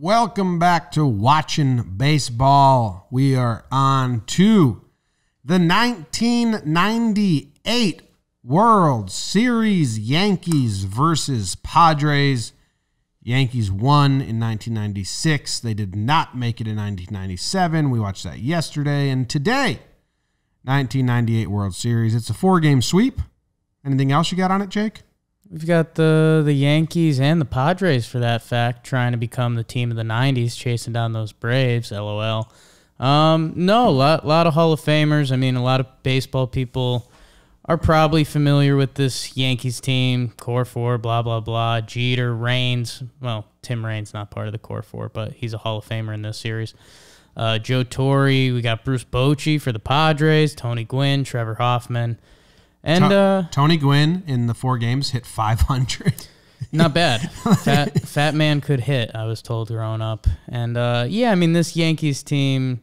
Welcome back to Watching Baseball. We are on to the 1998 World Series, Yankees versus Padres. Yankees won in 1996. They did not make it in 1997. We watched that yesterday. And today, 1998 World Series. It's a 4-game sweep. Anything else you got on it, Jake? We've got the Yankees and the Padres, for that fact, trying to become the team of the 90s, chasing down those Braves, LOL. No, a lot of Hall of Famers. I mean, a lot of baseball people are probably familiar with this Yankees team, Core 4, blah, blah, blah, Jeter, Raines. Well, Tim Raines, not part of the Core 4, but he's a Hall of Famer in this series. Joe Torre. We got Bruce Bochy for the Padres, Tony Gwynn, Trevor Hoffman. And Tony Gwynn in the 4 games hit 500. Not bad. Fat man could hit, I was told growing up. And yeah, I mean, this Yankees team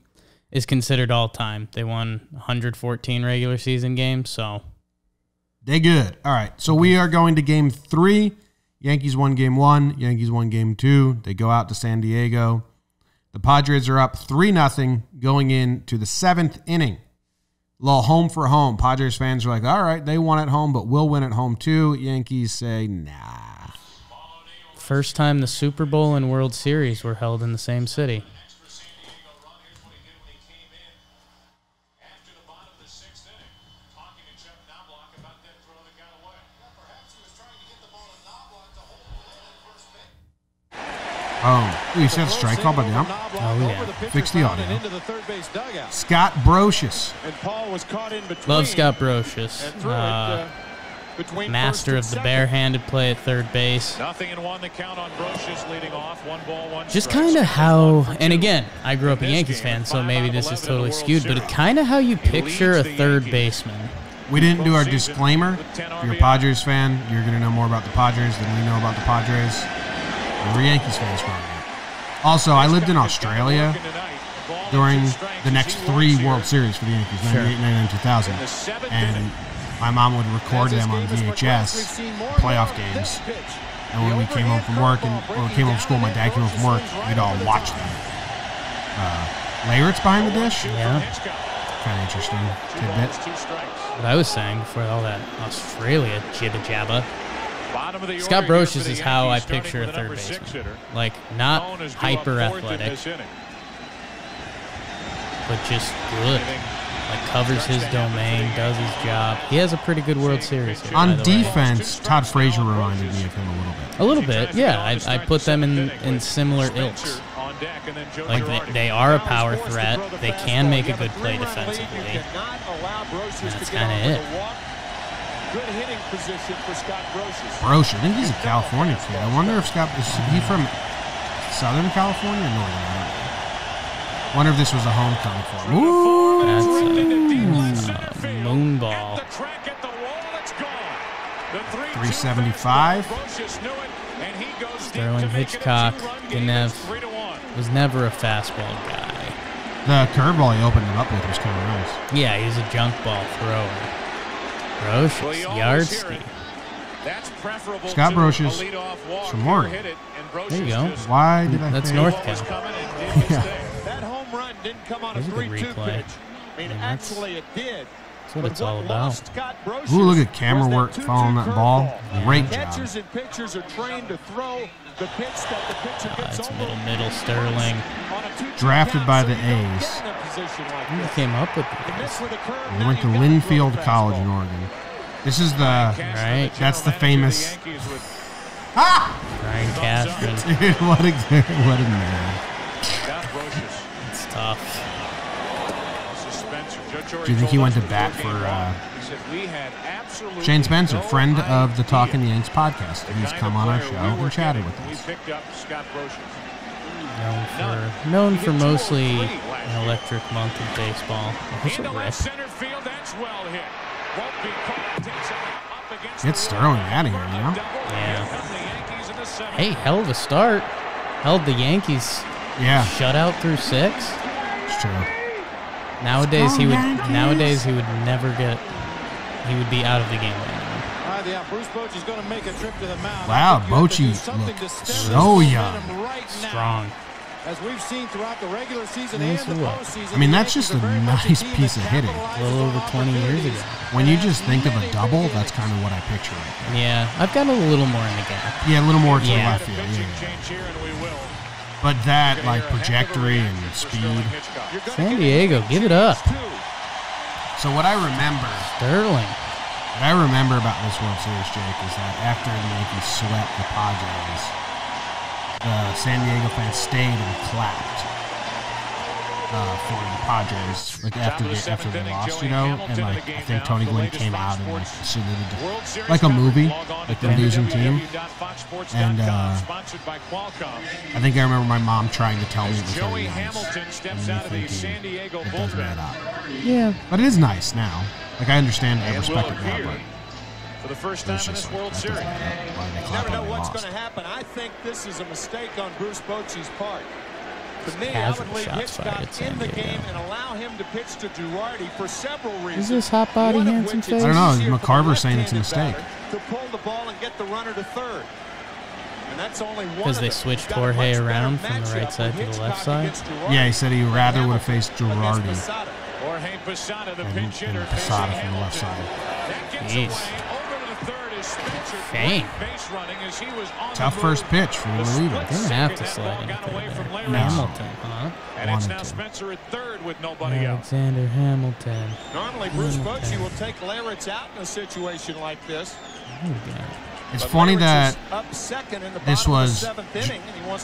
is considered all time. They won 114 regular season games, so they good. All right, so we are going to Game 3. Yankees won Game 1. Yankees won Game 2. They go out to San Diego. The Padres are up 3-0 going into the 7th inning. Little home for home. Padres fans are like, all right, they won at home, but we'll win at home too. Yankees say, nah. First time the Super Bowl and World Series were held in the same city. Oh, you said strike call by the ump? Oh, yeah. Fix the audio. Scott Brosius. Love Scott Brosius. Master of the barehanded play at third base. Just kind of how, and again, I grew up a Yankees fan, so maybe this is totally skewed, but kind of how you picture a third baseman. We didn't do our disclaimer. If you're a Padres fan, you're going to know more about the Padres than we know about the Padres. We're Yankees fans probably. Also, I lived in Australia during the next 3 World Series for the Yankees, 98, 99, 2000. And my mom would record them on VHS, playoff games. And when we came home from work, and when we came home from school, my dad came home from work, we'd all watch them. Leyritz behind the dish? Yeah. Kind of interesting tidbit. What I was saying before all that Australia jibba-jabba. Scott Brosius is how I picture a third baseman. Like, not hyper-athletic, but just good. Like, covers his domain, does his job. He has a pretty good World Series here. On defense, Todd Frazier reminded me of him a little bit. A little bit, yeah. I put them in similar ilks. Like, they are a power threat. They can make a good play defensively. And that's kind of it. Good hitting position for Scott Brosius. Brosius, I think he's a California kid. I wonder if Scott, is he from Southern California or Northern California? Wonder if this was a homecoming for him. Ooh, that's a moonball. 375. Sterling Hitchcock was never a fastball guy. The curveball he opened it up with was kind of nice. Yeah, he's a junk ball thrower. Brosius, Yardski. Scott Brosius from Morgan. There you go. Why did I That's North Cal. Yeah. There's a good replay. That's what it's all about. Ooh, look at camera work following that ball. Great job. It's middle Sterling. Drafted by the A's. Who came up with this? They went to Linfield College in Oregon. This is the right. That's the famous. Brian Cashman. Dude, what a man. It's tough. Do you think he went to bat for? Shane Spencer, friend of the Talking Yanks podcast, who's come on our show and chatted with us. Known for mostly an electric monk in baseball. Get Sterling out of here, you know? Yeah. Hey, hell of a start. Held the Yankees shutout through 6. It's true. Nowadays he would never get. He would be out of the game right now. inside the out. Bruce Bochy's going to make a trip to the mound. Wow, Bochy looked so young. Strong. As we've seen throughout the regular season and the postseason, I mean, that's just a nice piece of hitting. A little over 20 years ago. When you just think of a double, that's kind of what I picture right now. Yeah, I've got a little more in the gap. Yeah, a little more to the left field. But that, like, trajectory and speed. San Diego, give it up. So what I remember... Sterling. What I remember about this World Series, Jake, is that after the Yankees swept the Padres, the San Diego fans stayed and clapped for the Padres, like after they lost, you know. And like I think Tony Gwynn came out and like saluted, like a movie, like the losing team. And I think I remember my mom trying to tell me it was really nice, and me thinking it doesn't add up. Yeah, but it is nice now. Like I understand, I respect it now, but. For the first time in this World Series. You never know what's going to happen. I think this is a mistake on Bruce Bochy's part. To me, I would leave Hitchcock in the game and allow him to pitch to Girardi for several reasons. Is this hot body, handsome face? I don't know. McCarver's saying it's a mistake. To pull the ball and get the runner to third. And that's only one. Because they switched Jorge around from the right side to the left side? Yeah, he said he rather would have faced Girardi. Jorge Posada, the pinch hitter, Posada from the left side. Jeez. Dang. Tough first pitch for the reliever. They didn't have to slide in. Hamilton, huh? And it's now Spencer at third with nobody out. Alexander Hamilton. Normally, Bruce Bochy will take Leyritz out in a situation like this. It's funny that this was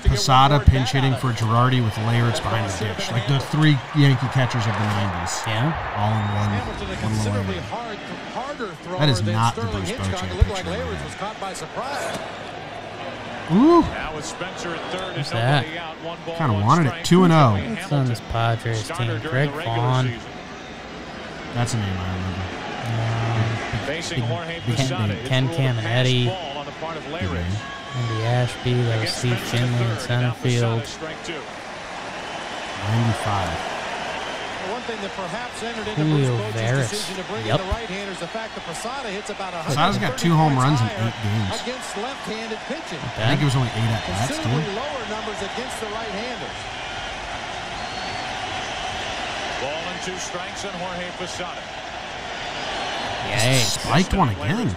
Posada pinch hitting for Girardi with Leyritz behind the dish. Like the three Yankee catchers of the 90s. Yeah. All in one. That is not the Bruce Bochy. It looked like Leyritz was caught by surprise. Ooh. Now with Spencer at third and nobody out, one ball. Kind of wanted it. 2-0. That's on this Padres team. Greg Vaughn. That's a name I remember. Ken Caminiti. Andy Ashby. That was Steve Finley in center field. 95. One thing that perhaps entered into Bruce Bochy's decision to bring in the right-handers, the fact that Posada hits about 100. Posada's got 2 home runs in 8 games. Against left-handed pitching. I think it was only 8 at bats, too. Lower numbers against the right-handers. Ball and 2 strikes on Jorge Posada. Yikes. Spiked one again.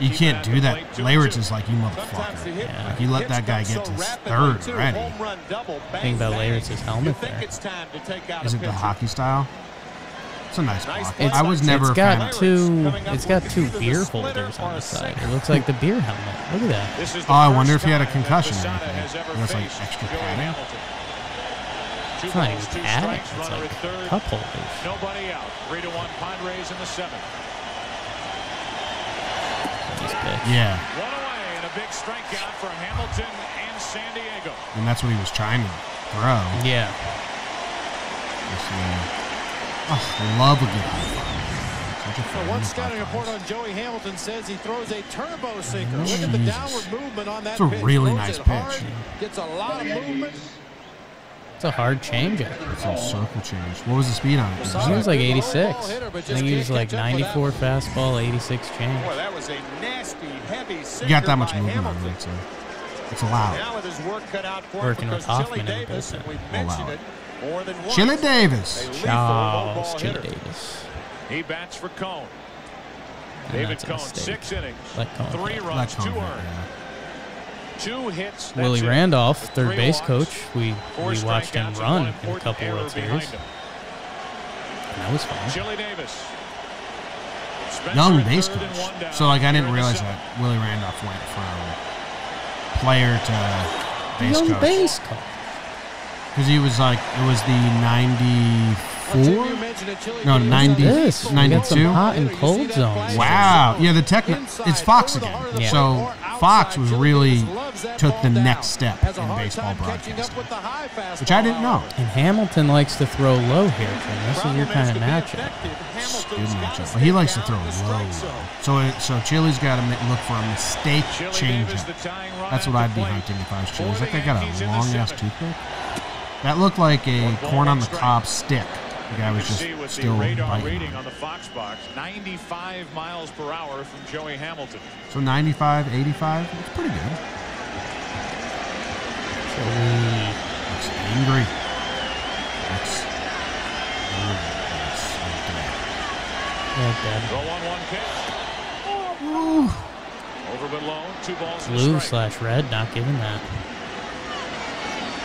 You can't do that. Leyritz is like, you motherfucker. Yeah. Like, you let that guy get to his third already. I think about Leyritz's helmet there. Is it the hockey style? It's a nice block. I was never a fan. It's got 2 beer holders on the side. It looks like the beer helmet. Look at that. Oh, I wonder if he had a concussion or anything. That's like extra padding. It's not even padding. It's like cup holders. Nobody out. 3-1 Padres in the 7th. Yeah. One away and a big strikeout for Hamilton and San Diego. And that's what he was trying to throw. Yeah. I love a good high five. One scouting report on Joey Hamilton says he throws a turbo sinker. Look at the downward movement on that. It's a really nice pitch. Gets a lot of movement. It's a hard changeup. It's a circle change. What was the speed on it? He was like 86. I think he was like 94 fastball, 86 change. Boy, that was a nasty, heavy sinker. You got that much movement on it, so it's allowed. Now with his work cut out for working with Hoffman and Davis, we've mentioned it more than once. Chili Davis. Charles Chili Davis. He bats for Cone. David Cone, 6 innings, 3 runs, 2 earned. 2 hits. Willie Randolph, third base coach. We watched him run in a couple World Series. And that was fun. Chili Davis. Young base coach. So, like, I didn't realize that Willie Randolph went from player to base coach. Young base coach. Because he was, like, it was the 94? No, 90, 92? Hot and cold zones. Wow. Yeah, the tech. It's Fox again. Yeah. So, Fox was really took the next step in baseball broadcasting, which I didn't know. And Hamilton likes to throw low here. This is your kind of matchup. But he likes to throw low. So Chili's got to look for a mistake changeup. That's what I'd be hunting if I was Chili's. Like they got a long ass toothpick. That looked like a corn on the cob stick The guy was just still biting. On the Fox box, 95 miles per hour from Joey Hamilton. So 95, 85, that's pretty good. So looks angry. That's okay. Over but low, 2 balls. Blue/red, not giving that.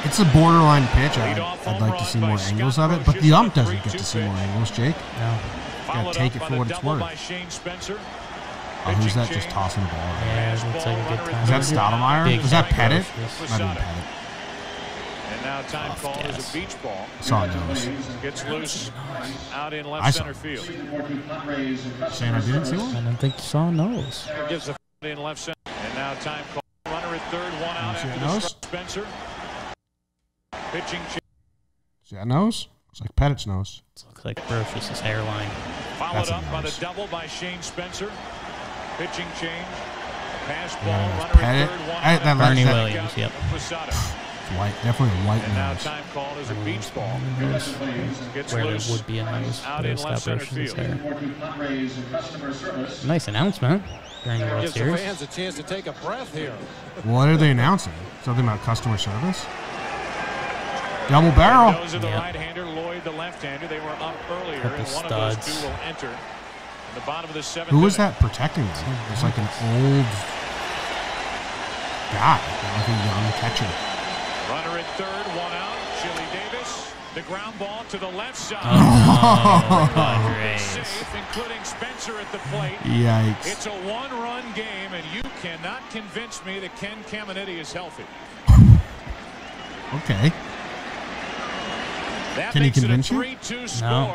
It's a borderline pitch. I'd like to see more angles of it, but the ump doesn't get to see more angles, Jake. No. Gotta take it for what it's worth. Oh, who's that just tossing the ball? Yeah, it looks like a good time. Is that Stoudemire? Is that Pettitte? Might be Pettitte. And now time call is a beach ball. Saw those. Gets loose out in left center field. Saying I didn't see one? I don't think you saw those. Gives a in left center. And now time call. Runner at third, 1 out after Spencer. Pitching. See that nose? Looks like Pettitte's nose. It looks like Brosius' hairline. Followed up by the double by Shane Spencer. Pitching change. Pass ball. Runner at third, 1 out. Bernie Williams. Yep. White, definitely a white nose. Time called as a beach ball. Where there would be a nose. Out in left center field. Nice announcement during the World Series. Gives the fans a chance to take a breath here. What are they announcing? Something about customer service? Double barrel. Those are the right-hander, Lloyd the left-hander. They were up earlier, and one of those two will enter. In the bottom of the seventh. Who was that protecting them? It was like an old guy, like a young catcher. Runner at third, 1 out. Chili Davis. The ground ball to the left side. Oh, Padres. Safe, including Spencer at the plate. Yikes! It's a one-run game, and you cannot convince me that Ken Caminiti is healthy. Okay. Can he convince you? No.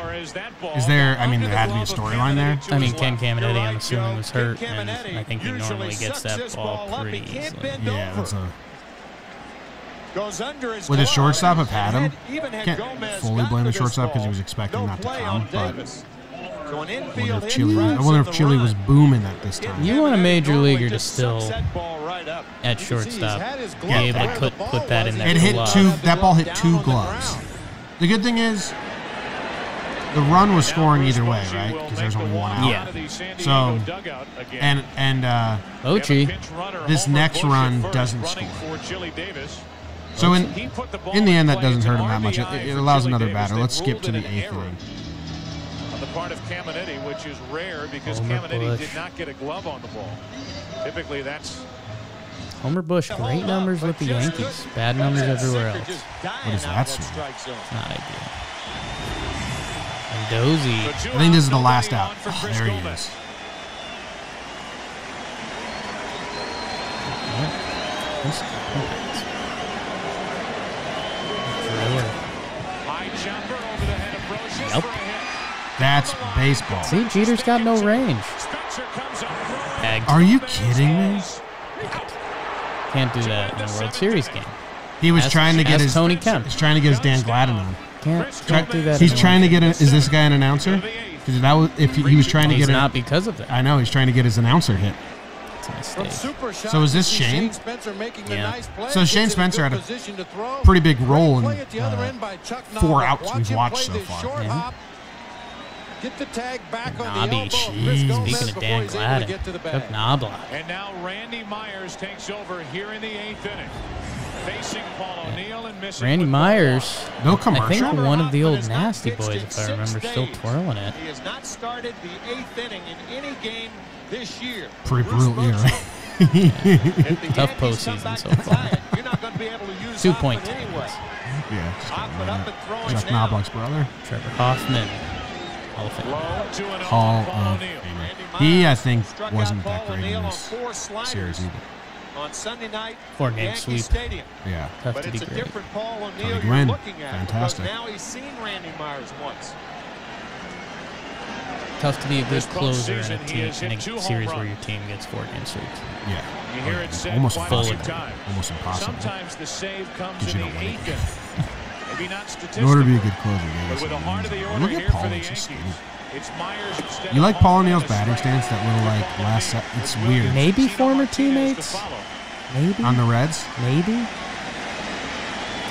Is there, I mean, there had to be a storyline there? I mean, Ken Caminiti, I'm assuming, was hurt, and I think he normally gets that ball pretty easily. Yeah, that's a... Would the shortstop have had him? Can't fully blame the shortstop because he was expecting not to come, but... I wonder if Chili was booming at this time. You want a major leaguer to still at shortstop be able to put that in that glove. That ball hit 2 gloves. The good thing is, the run was scoring either way, right? Because there's only 1 out. Yeah. So, this next run doesn't score. So in the end, that doesn't hurt him that much. It allows another batter. Let's skip to the 8th inning. On the part of Caminiti, which is rare because Caminiti did not get a glove on the ball. Typically, that's. Homer Bush, great numbers with the Yankees, bad numbers everywhere else. What is that? Not ideal. Mendoza. I think this is the last out. Oh, there he is. Yep. That's baseball. See, Jeter's got no range. Are you kidding me? Can't do that in a World Series game. He was trying to get his Tony Kemp. He's trying to get his Dan Gladden on. Can't do that. He's trying to get. Is this guy an announcer? Because that was if he was trying to get. He's not because of that. I know he's trying to get his announcer hit. So is this Shane? Yeah. So Shane Spencer had a pretty big role in 4 outs we've watched so far. Yeah. Get the tag back on the elbow. Speaking of Dan Gladden, Chuck Knoblauch. And now Randy Myers takes over here in the 8th inning. Facing Paul O'Neill and missing. Randy Myers, no commercial. I think one of the old Nasty Boys, if I remember, still twirling it. He has not started the 8th inning in any game this year. Pretty brutal era. Tough postseason so far. 2.2. Yeah. Chuck Knoblauch's brother. Trevor Hoffman. Hall of Famer. He, I think, wasn't that great in this series either. On Sunday night, 4-game sweep. Yeah, tough to be great. Tony Gwynn, fantastic. Now he's seen Randy Myers once. Tough to be a good closer in a series where your team gets 4-game sweeps. Yeah, almost full of time. Almost impossible. Sometimes the save comes in the 8th. In order to be a good closer, look at Paul O'Neill. You like Paul O'Neill's batting stance? That little like last set. It's weird. Maybe former teammates. Maybe on the Reds. Maybe.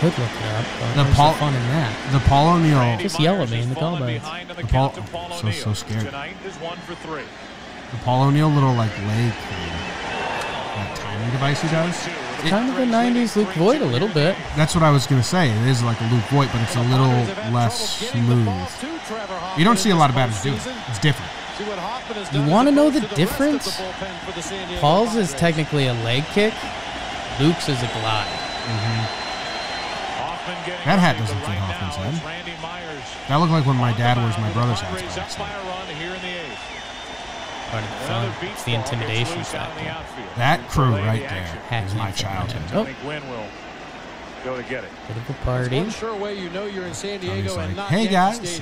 could look it up. But the Paul, fun in that. The Paul O'Neill. Just yell at me in the comments. So, so scared. The Paul O'Neill little, like, leg thing. That timing device he does. It's kind of a 90s Luke Voit a little bit. That's what I was going to say. It is like a Luke Voit, but it's a little less smooth. You don't see a lot of batters do it. It's different. You want to know the difference? Paul's is technically a leg kick. Luke's is a glide. Mm-hmm. That hat doesn't fit Hoffman's head. That looked like when my dad wears my brother's hat. Part of the fun. It's the intimidation factor. That crew right there is my childhood. Oh. Go to get it. Bit of a party. Like, hey guys,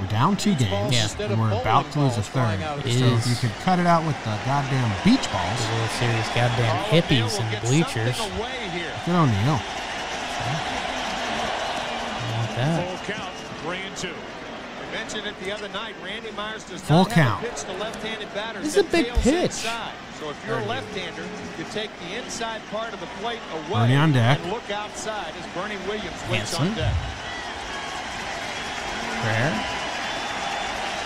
we're down 2 games, and we're about to lose a third. So if you could cut it out with the goddamn beach balls. The World Series goddamn hippies in the bleachers. Look at O'Neill. Like that. 3-2. Mentioned it the other night, Randy Myers does full count. This is a big pitch. Inside. So if you're a left-hander, you take the inside part of the plate away. Bernie on deck. And look outside as Bernie Williams waits on deck. Prayer.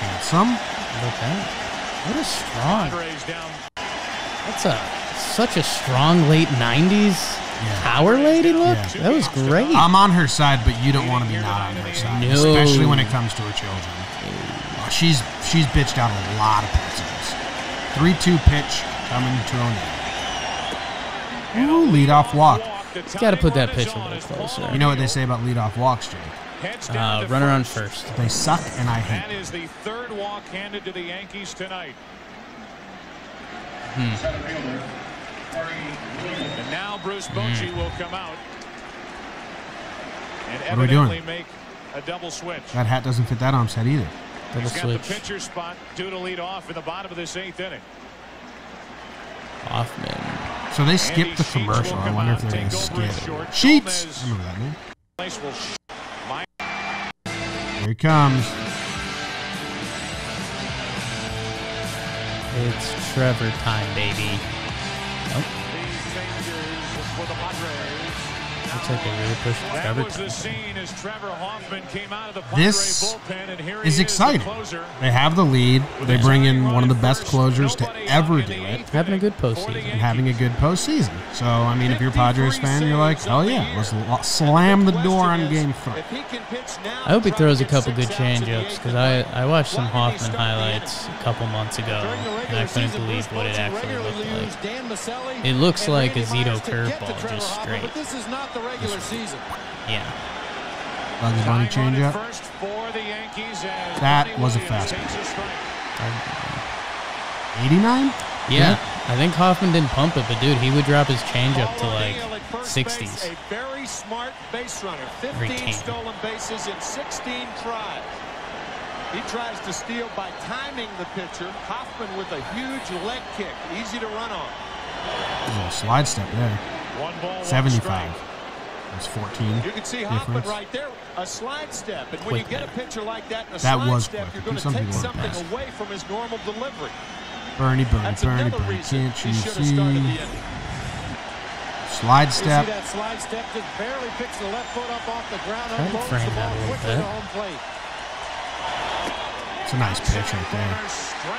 Handsome. Look at that. What a strong. That's such a strong late 90s. Yeah. Power lady look? Yeah. That was great. I'm on her side, but you don't want to be not on her side. No. Especially when it comes to her children. Oh, she's bitched out a lot of pitches. 3-2 pitch coming to O'Neill. Ooh, leadoff walk. He's got to put that pitch a little closer. You know what they say about leadoff walks, Jake? Runner on first. They suck, and I hate them. That is the third walk handed to the Yankees tonight. And now Bruce Bochy will come out and evidently make a double switch. That hat doesn't fit that arm's head either. Double switch. He's got the pitcher spot due to lead off in the bottom of this 8th inning. Hoffman. So they skipped the commercial. I wonder if they're going to skip. Sheets! I remember that name. Here he comes. It's Trevor time, baby. Looks like they really pushed Trevor. This is exciting. They have the lead. They bring in one of the best closers to ever do it. Having a good postseason. And having a good postseason. So, I mean, if you're a Padres fan, you're like, oh yeah, let's slam the door on Game 3. I hope he throws a couple good changeups, because I watched some Hoffman highlights a couple months ago, and I couldn't believe what it actually looked like. It looks like a Zito curveball, just straight. Regular season. Yeah. Bunny change up. That was a fastball. 89? Yeah. I think Hoffman didn't pump it, but dude, he would drop his change up to like 60s. A very smart base runner. 15 stolen bases in 16 tries. He tries to steal by timing the pitcher. Hoffman with a huge leg kick. Easy to run on. There's a slide step there. 75. That's 14. You can see Hoffman right there, a slide step. And when you get a pitcher like that, a slide step, you're going to take something away from his normal delivery. Bernie. Can't you see? Slide step. That slide step just barely picks the left foot up off the ground. Try to frame that a little bit. It's a nice pitch right there.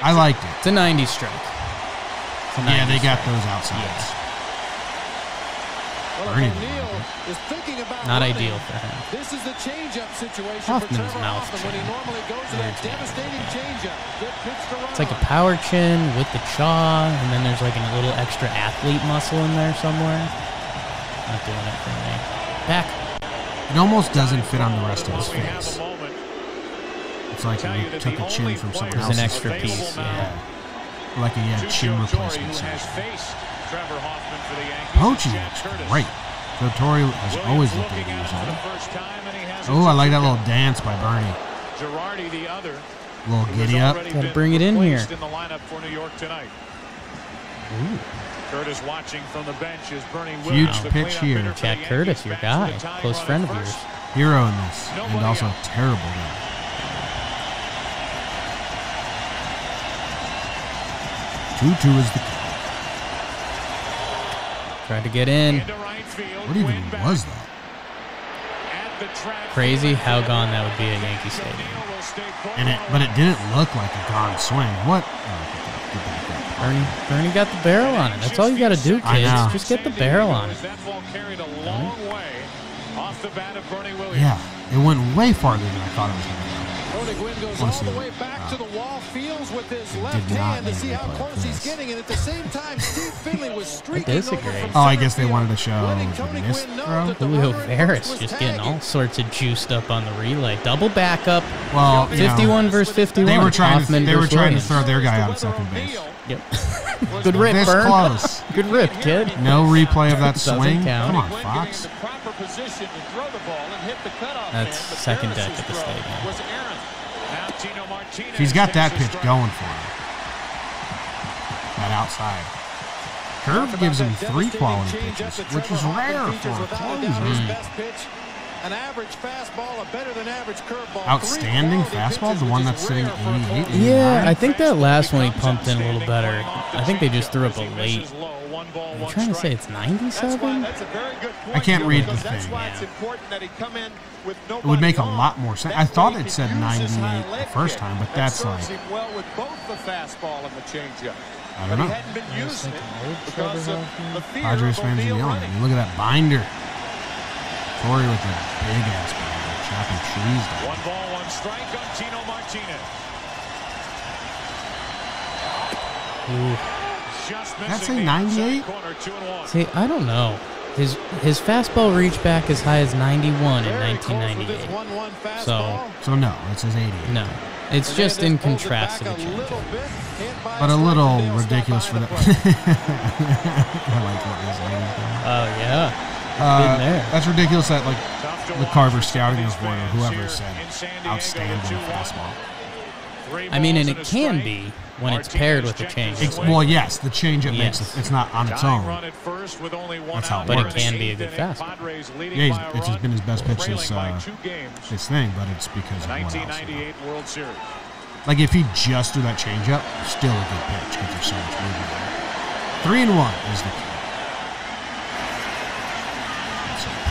I liked it. It's a 90 strike. Yeah, they got those outsides. Bernie. Not ideal for him. This is the changeup situation. Hoffman's mouth chin. It's like a power chin with the jaw, and then there's like a little extra athlete muscle in there somewhere. Not doing it for me. Back. It almost doesn't fit on the rest of his face. It's like he took a chin from someone else. There's an extra piece. Yeah. Like a chin replacement surgery. Trevor Hoffman for the Yankees. Poaching looks great. Joe Torre has always looked good in his own. Oh, I like that little dance by Bernie. Girardi, the other. Little giddy up. Gotta bring it in here. In the lineup for New York tonight. Ooh. Curtis watching from the bench is Bernie Williams. Huge pitch here. Chad Curtis, your guy. Close friend of yours. Hero in this. And also a terrible guy. Tutu is the key. Tried to get in. What even was that? Crazy how gone that would be at Yankee Stadium. But it didn't look like a gone swing. What? Bernie got the barrel on it. That's all you got to do, kids. Just get the barrel on it. Yeah, it went way farther than I thought it was going to go. Tony Gwynn goes all the way back to the wall, feels with his left hand to see how close he's getting, and at the same time, Steve Finley was streaking over. Oh, I guess they wanted to show this throw. Julio Veras just getting all sorts of juiced up on the relay. Double backup. Well, 51 versus 51. They were trying to throw their guy out at second base. Yep. Good rip, this close. Good rip, kid. No replay of that swing. Count. Come on, Fox. That's second deck at the stadium. He's got that pitch going for him. That outside curve gives him three quality pitches, which is rare for a closer. An average fastball, a better than average curveball. Outstanding fastball, the one that's sitting 88. Yeah, I think that last one he pumped in a little better. I think they just threw up a late. Are you trying to say it's 97? I can't read the thing. It would make a lot more sense. I thought it said 98 the first time, but that's like, I don't know. Padres fans are yelling. I mean, look at that binder. Torre with a big-ass ball, chopping trees down. One ball, one strike on Tino Martinez. That's a 98? See, I don't know. His fastball reached back as high as 91 in 1998. So no, it's his 88. No, it's just in contrast to the change. But a little ridiculous for that. I like what he's saying. Oh, yeah. That's ridiculous that, like, the Carver scouting is one or whoever said outstanding fastball. I mean, and it can be when it's paired with a changeup. Well, yes, the changeup makes it. It's not on its own. That's how it works. But it can be a good fastball. Yeah, it's been his best pitch since this thing, but it's because of what else. World Series. Like, if he just threw that changeup, still a good pitch because there's so much movement there. 3-1 is the key.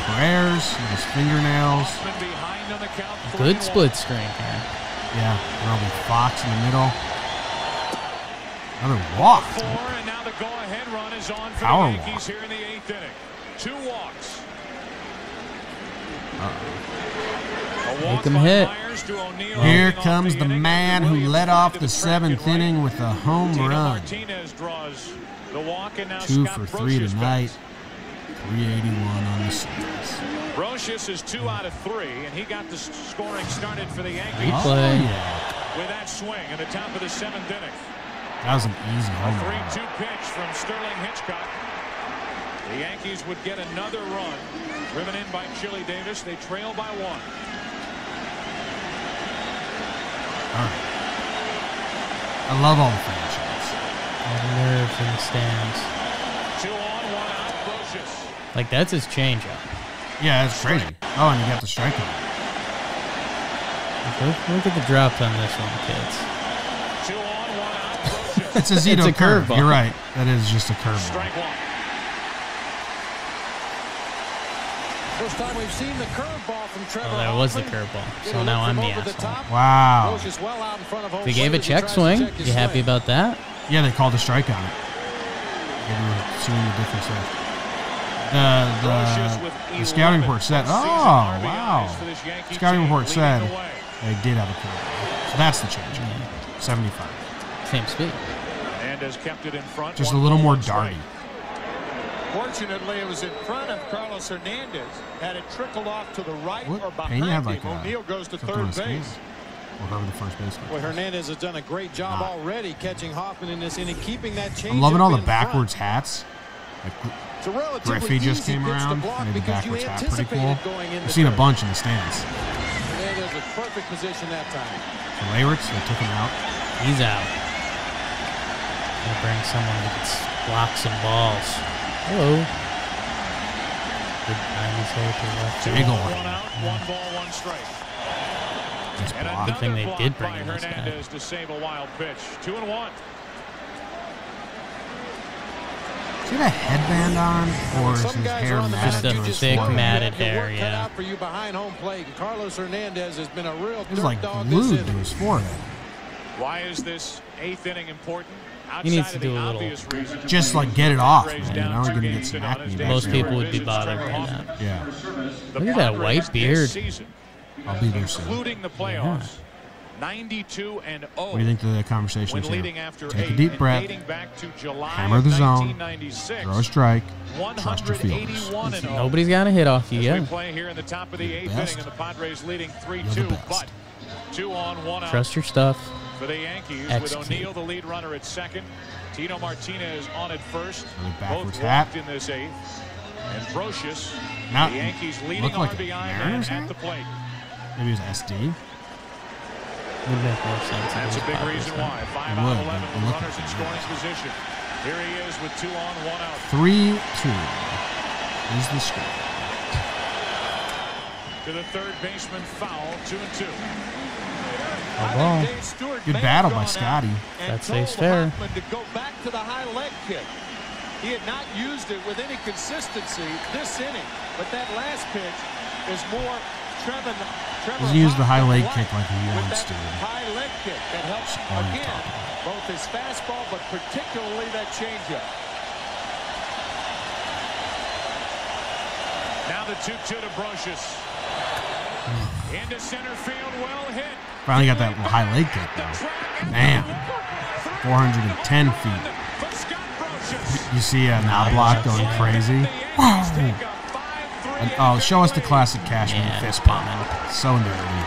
Prayers and his fingernails. Good split screen here. Yeah, probably Fox in the middle. Another walk. Power walk. Two walks. Make him hit. Here comes the man who led off the seventh inning with a home run. 2 for 3 tonight. 381 on the series. Brosius is 2 out of 3, and he got the scoring started for the Yankees. Replay. With that swing in the top of the seventh inning. That was an easy home run. A 3-2 pitch from Sterling Hitchcock. The Yankees would get another run. Driven in by Chili Davis. They trail by 1. All right. I love all the fan shots. Nerves in the stands. 2-on, 1-out, Brosius. Like, that's his changeup. Yeah, that's crazy. Oh, and you got the strikeout. Look at the drops on this one, kids. 2-on, 1-out. It's a Zito curve. You're right. That is just a curve. Strike one. First time we've seen the curveball from Trevor. Oh, that was the curveball. So now I'm the asshole. Wow. They gave a check swing. You happy about that? Yeah, they called a strike on it. They're seeing the difference there. The scouting report said, oh, wow. The scouting report said they did have a curveball. So that's the change. 75. Same speed. And has kept it in front. Just a little more darty. Fortunately, it was in front of Carlos Hernandez. Had it trickle off to the right or behind him. O'Neill goes to third base. Well, Hernandez has done a great job already catching Hoffman in this inning, keeping that change. I'm loving all the backwards hats. Griffey just came around, made the backwards hat pretty cool. We've seen a bunch in the stands. Hernandez was perfect position that time. For Leyritz, they took him out. He's out. Gonna bring someone that can block some balls. Hello. Big old one. One ball, one strike. Good thing they did bring in this guy. To save a wild pitch. 2-1. Is it a headband on, or is his hair matted? Just a thick matted hair, yeah. He's like glued to his forehead. Why is this eighth inning important? He needs to do a little. Just like get it off, man. You know, I'm gonna get some acne. Most people would be bothered by that. Yeah. Look at that white beard. I'll be there soon. Including the playoffs. 92 and 0. What do you think of the conversation? Take a deep breath, hammer the zone, throw a strike, trust your fielders. Nobody's got a hit off you yet. Trust your stuff. For the Yankees, with O'Neill the lead runner at second, Tino Martinez on at first. Both tapped in this eighth, and Brosius. Now the Yankees leading RBI at the plate. Maybe it was SD. Would make more sense. That's a big reason why. 5 out of 11 with runners in scoring position. Here he is with 2 on, 1 out. 3-2 is the score. To the third baseman, foul, 2-2. Oh, well. Good battle by Scotty. That stays fair. To go back to the high leg kick. He had not used it with any consistency this inning, but that last pitch is more Trevor used the high leg kick like he wants to. High leg kick that helps again, both his fastball, but particularly that changeup. Now the 2-2 to Brosius. Into center field, well hit. Finally got that high leg kick though. Man, 410 feet. You see Knoblauch going crazy. Whoa. And, oh, show us the classic Cashman fist pump. So nerdy.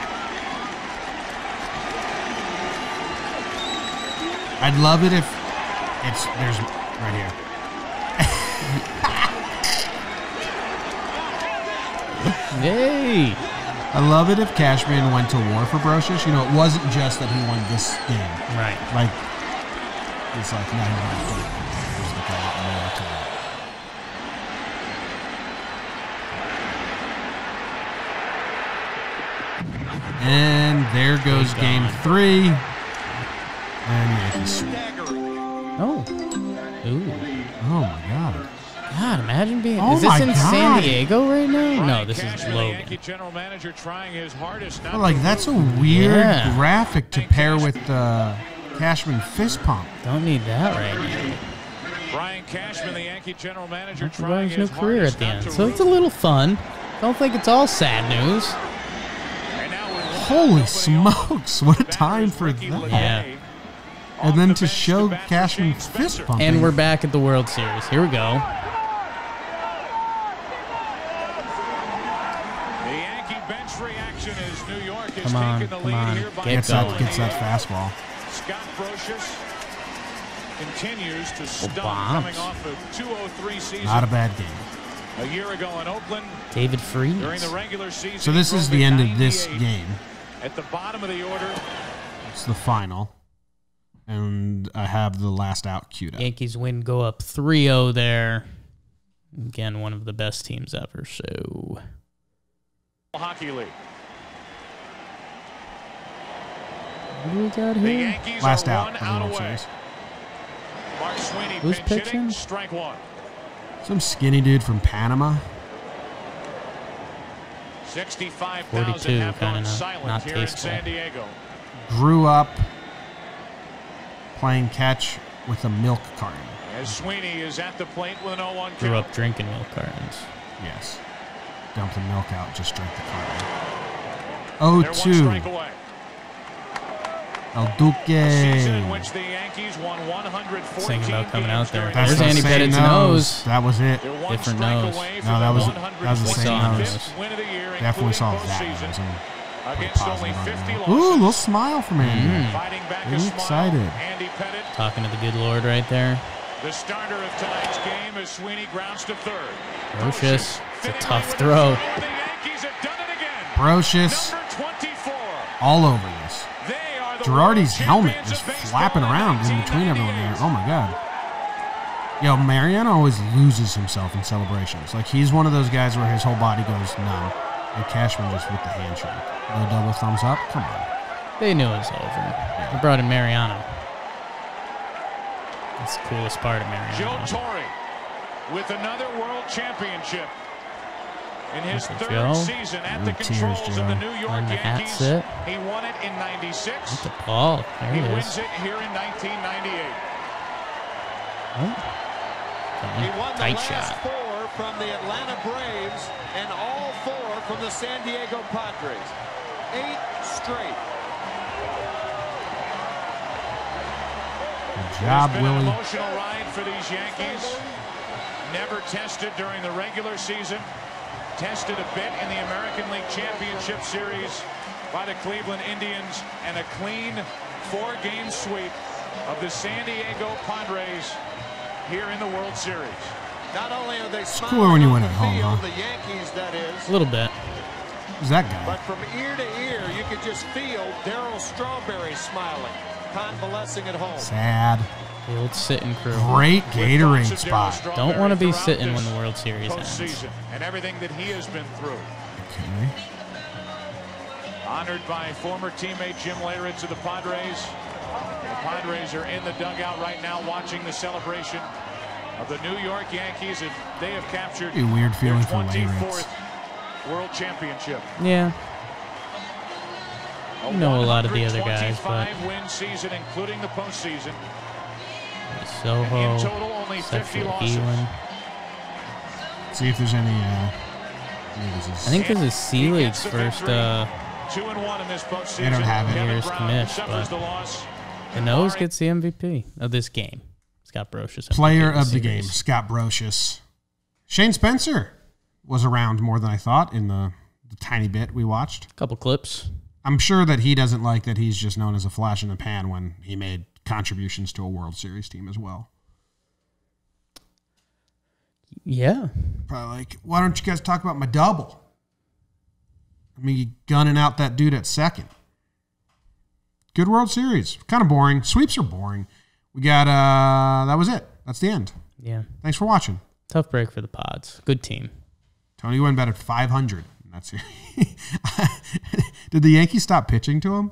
I'd love it if it's there's right here. Yay! I love it if Cashman went to war for Brosius. You know, it wasn't just that he won this game. Right. Like it's like no, there's like a lot more to it. And there goes game 3. And Yankees. Oh. Ooh. Oh, my God. God, imagine being. Oh, is this in San Diego right now? No, this is Logan. Well, like, that's a weird graphic to pair with the Cashman fist pump. Don't need that right now. Brian Cashman, the Yankee general manager, trying his career at the end. So it's a little fun. Don't think it's all sad news. Holy smokes, what a time for that. Yeah. And then to show Cashman fist pumping. And we're back at the World Series. Here we go. The Yankee bench reaction is New York is taking the lead here by gets that fastball. Scott Brosius continues to stop coming off a 203 season. Not a bad game. A year ago in Oakland. David Freese. During the regular season. So this is the end of this game. At the bottom of the order, it's the final, and I have the last out queued up. Yankees win, go up 3-0 there. Again, one of the best teams ever. So, Hockey League. What do we got here? The Yankees last out. Mark Sweeney who's pitching? Strike one. Some skinny dude from Panama. 65,000 have gone silent here in San Diego. Grew up playing catch with a milk carton. As Sweeney is at the plate with an 0-1 count. Grew up drinking milk cartons. Yes. Dump the milk out, just drink the carton. 0-2. El Duque. Singing about coming out there. There's Andy Pettitte's nose. That was it. Different nose. No, that was the same nose. Definitely saw that nose. Ooh, a little smile from Andy. Really excited. Talking to the good Lord right there. The starter of tonight's game is Sweeney, grounds to third. Brosius. It's a tough throw. Brosius. All over this. Girardi's helmet is flapping around in between everyone there. Oh, my God. Yo, Mariano always loses himself in celebrations. Like, he's one of those guys where his whole body goes numb. And Cashman just with the handshake. No double thumbs up? Come on. They knew it was over. Yeah. They brought in Mariano. That's the coolest part of Mariano. Joe Torre with another world championship in his third season at the controls of the New York Yankees. He won it in 96. He wins it here in 1998. He won the last four from the Atlanta Braves and all four from the San Diego Padres. 8 straight. Good job, Willie. It's been an emotional ride for these Yankees. Never tested during the regular season. Tested a bit in the American League Championship Series by the Cleveland Indians, and a clean 4-game sweep of the San Diego Padres here in the World Series. Not only are they scoring when you win at home, huh? The Yankees, that is. A little bit. Who's that guy? But from ear to ear, you could just feel Darryl Strawberry smiling, convalescing at home. Sad. The old sitting crew. Great Gatorade spot. Don't want to be sitting when the World Series ends. And everything that he has been through. Okay. Honored by former teammate Jim Leyritz of the Padres. The Padres are in the dugout right now watching the celebration of the New York Yankees. They have captured a weird feeling for Leyritz. World Championship. Yeah. I know a lot of the other guys, but win season, including the postseason. Soho, in total, only 50 losses. See if there's any. I think this is C League's first. 2-1 in this postseason. They don't have any commish, but the Nose gets the MVP of this game. Scott Brosius. Player of the game, Scott Brosius. Shane Spencer was around more than I thought in the tiny bit we watched. A couple clips. I'm sure that he doesn't like that he's just known as a flash in the pan when he made contributions to a World Series team as well. Yeah. Probably like, why don't you guys talk about my double? I mean, gunning out that dude at second. Good World Series. Kind of boring. Sweeps are boring. We got, that was it. That's the end. Yeah. Thanks for watching. Tough break for the Pods. Good team. Tony Gwynn batted .500. That's did the Yankees stop pitching to him?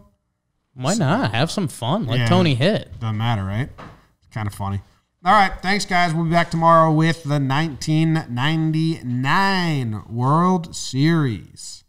Why not? Have some fun. Let Tony hit. Doesn't matter, right? It's kind of funny. All right. Thanks, guys. We'll be back tomorrow with the 1999 World Series.